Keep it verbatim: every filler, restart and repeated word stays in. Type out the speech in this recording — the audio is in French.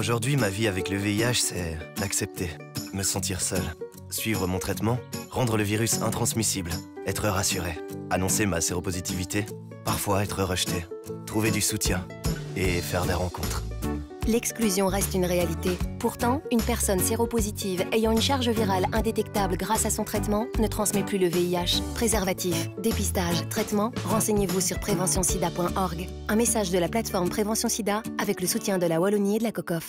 Aujourd'hui, ma vie avec le V I H, c'est l'accepter, me sentir seul, suivre mon traitement, rendre le virus intransmissible, être rassuré, annoncer ma séropositivité, parfois être rejeté, trouver du soutien et faire des rencontres. L'exclusion reste une réalité. Pourtant, une personne séropositive ayant une charge virale indétectable grâce à son traitement ne transmet plus le V I H. Préservatif, dépistage, traitement, renseignez-vous sur prévention sida point org. Un message de la plateforme Prévention Sida avec le soutien de la Wallonie et de la C O C O F.